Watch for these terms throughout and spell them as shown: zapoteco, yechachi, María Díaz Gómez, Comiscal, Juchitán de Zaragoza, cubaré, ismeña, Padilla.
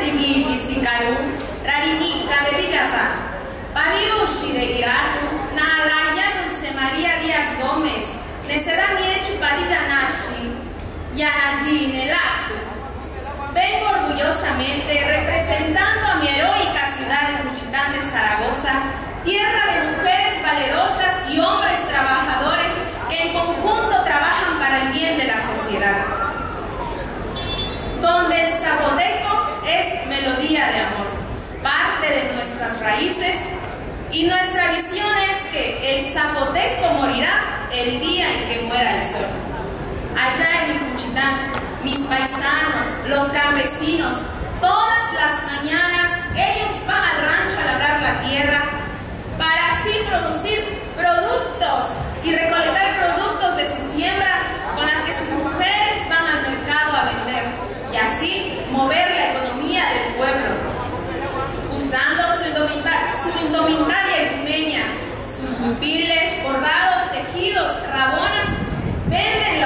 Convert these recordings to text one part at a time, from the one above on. timi chisikaru, rarimi cabedillasa. Panirushi de Giratu, na alaya dulce María Díaz Gómez, necedad niechu Padilla nashi, yanajine latu. Vengo orgullosamente representando a mi heroica ciudad de Juchitán de Zaragoza, tierra de mujeres valerosas y hombres trabajadores que en conjunto trabajan para el bien de la sociedad, donde el zapoteco es melodía de amor, parte de nuestras raíces, y nuestra visión es que el zapoteco morirá el día en que muera el sol. Allá en mi Juchitán, mis paisanos, los campesinos, todas las mañanas ellos van al rancho a labrar la tierra para así producir productos y recolectar productos de su siembra con las que sus mujeres van al mercado a vender y así mover la economía del pueblo. Usando su indumentaria ismeña, sus pupiles, bordados, tejidos, rabonas, venden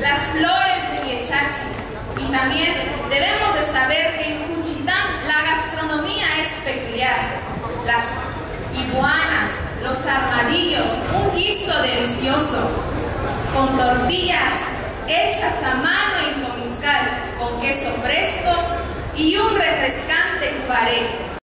las flores de yechachi. Y también debemos de saber que en Juchitán la gastronomía es peculiar. Las iguanas, los armadillos, un guiso delicioso, con tortillas hechas a mano en Comiscal, con queso fresco y un refrescante cubaré.